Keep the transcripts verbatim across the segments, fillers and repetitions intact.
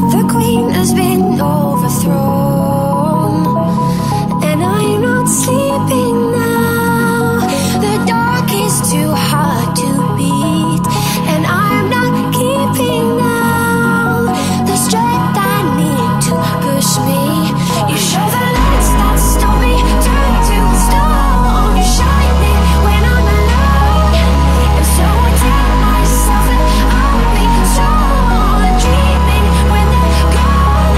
but the queen has been overthrown, and I'm not sleeping now. The dark is too hard to beat, and I'm not keeping now the strength I need to push me. You show the lights that stop me, turn to stone. You shine me when I'm alone, and so I tell myself that I'll be strong. Dreaming when they're gone.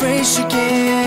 fresh again.